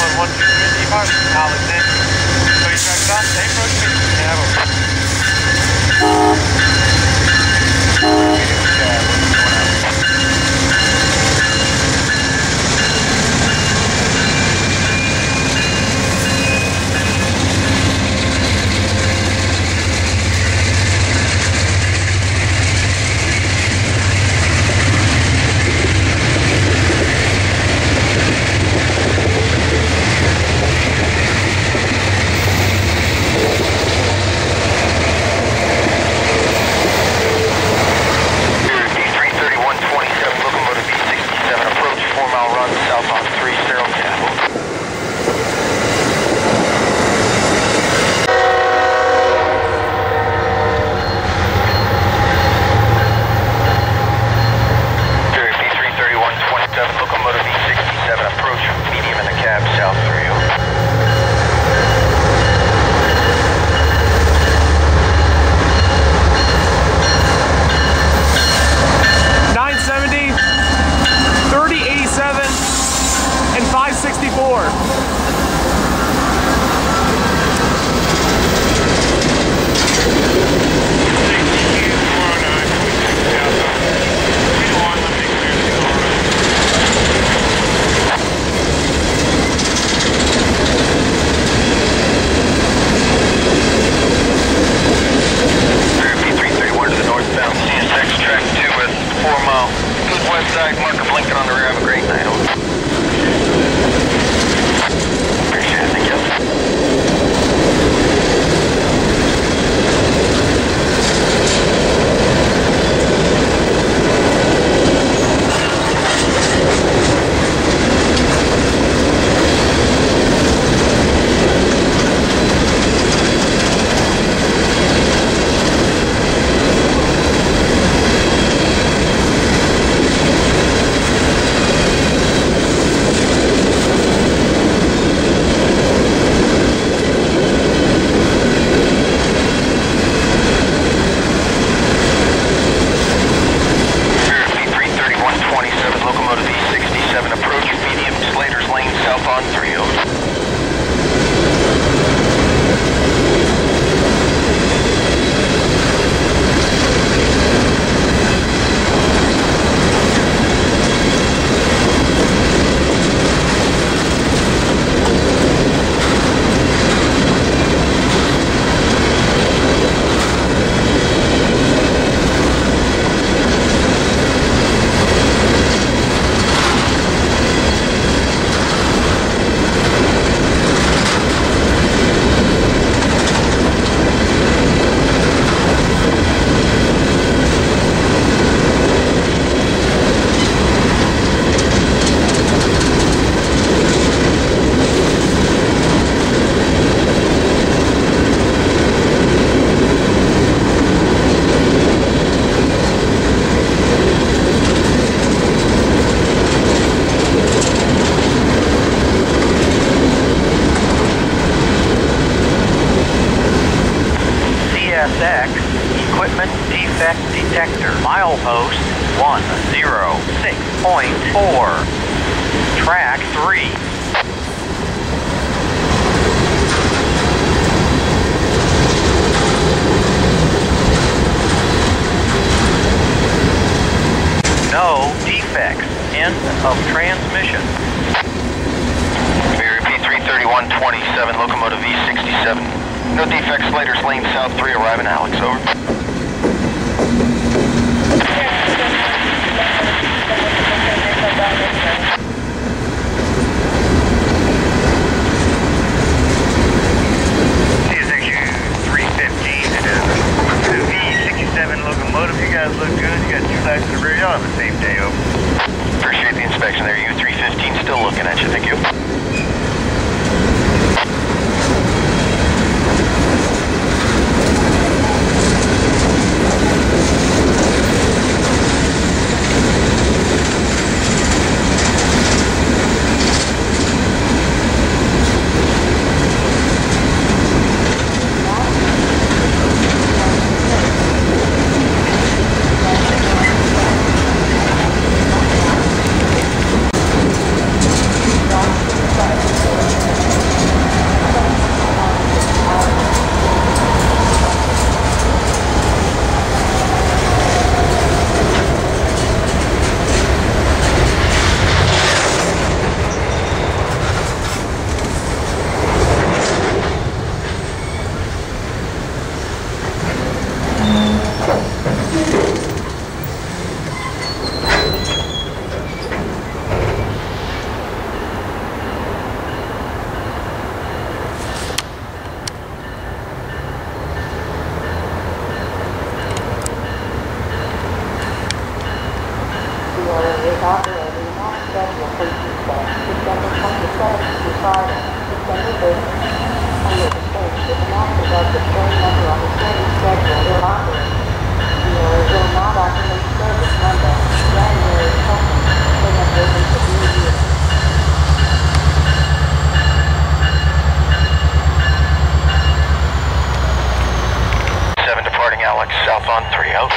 on 123 Depot, Alexander. Three tracks up, they approach me, they have a... Equipment defect detector, milepost 106.4, track 3. No defects, end of transmission. Repeat 33127, locomotive V67. No defects, Slater's Lane, South 3, arriving Alex, over. CSXU 315, the V67 locomotive, you guys look good, you got two lights in the rear, y'all have the same day, over. Appreciate the inspection there, U315 still looking at you, thank you. Friday, December 8th, under the stage with an officer of the same number on the same schedule will operate. The order will not operate service Monday, January 2nd, in addition to the new year. Seven departing Alex, southbound 3 out.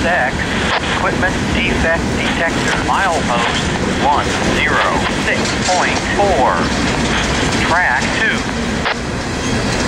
MSX, equipment defect detector, mile post 106.4, track 2.